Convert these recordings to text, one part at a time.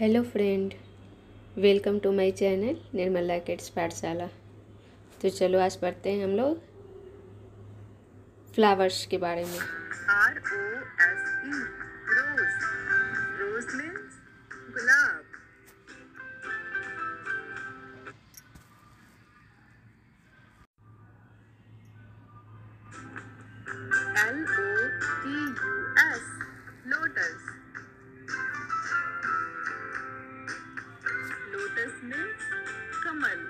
Hello friend, welcome to my channel Nirmala kids Pathshala. तो चलो आज पढ़ते हैं हम लोग फ्लावर्स के बारे में। रोज मीन्स गुलाब। LOTUS lotus. लोटस मीन्स कमल।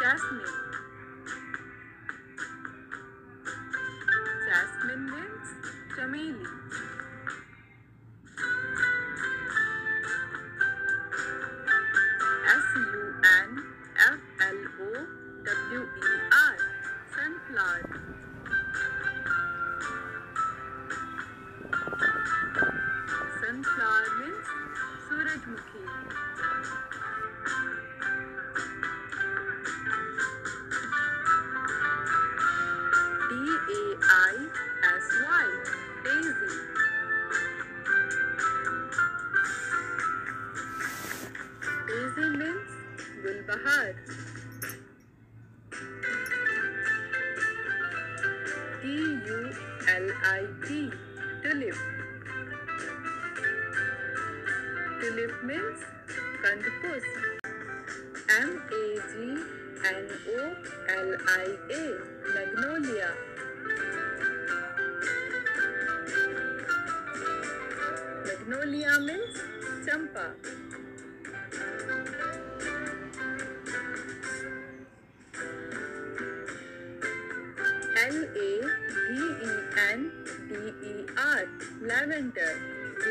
JASMINE jasmine. जैस्मिन मीन्स चमेली। SUNFLOWER sunflower। Sunflower means surajmukhi. DAISY daisy। Daisy means gulbahar। TULIP tulip। Tulip means kandpusp। MAGNOLIA magnolia। Magnolia means champa। LAVENDER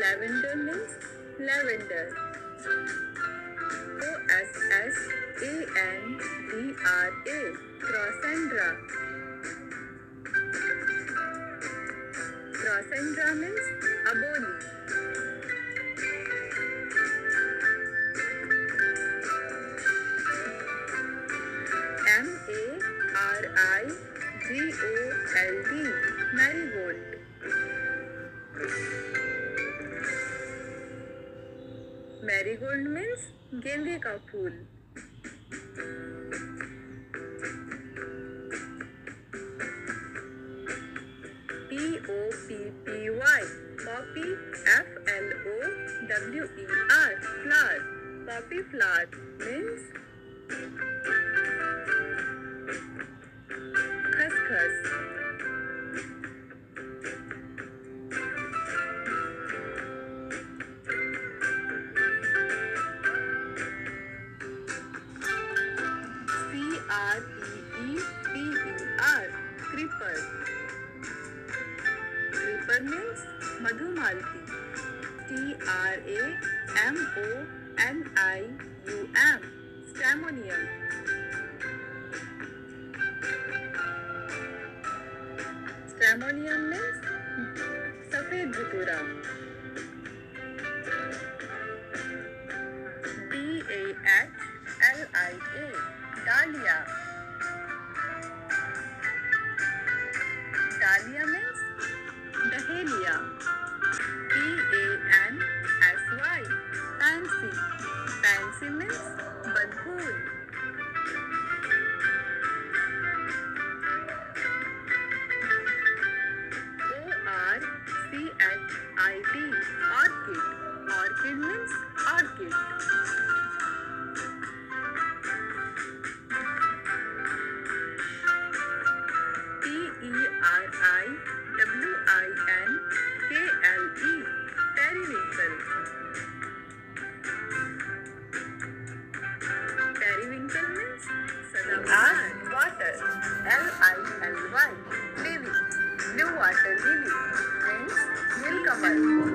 lavender। Lavender means lavender। CROSSANDRA crossandra। Crossandra means aboli। MARIGOLD marigold। Marigold means गेंदे का फूल। POPPY poppy. FLOWER flower. Poppy flower means खसखस। Creeper। Creeper means Madhu Malki। TRAMONIUM Stramonium। Stramonium means सफेद धतूरा। DAHLIA dahlia. Dahlia means dahlia. PANSY pansy. Pansy means बदबू। ORCHID orchid. Orchid means orchid. TERRIWINKLE periwinkle। Periwinkle means सदाबहार। Water LILY lily। Blue water lily means neelkamal. Blue।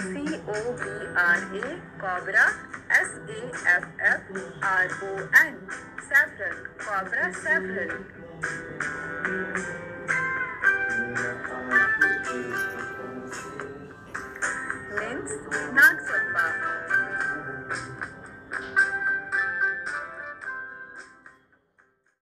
SIBISCUS hibiscus। COBRA cobra। S-A-F-F-R-O-N, saffron, cobra saffron. Mince, nag chappa.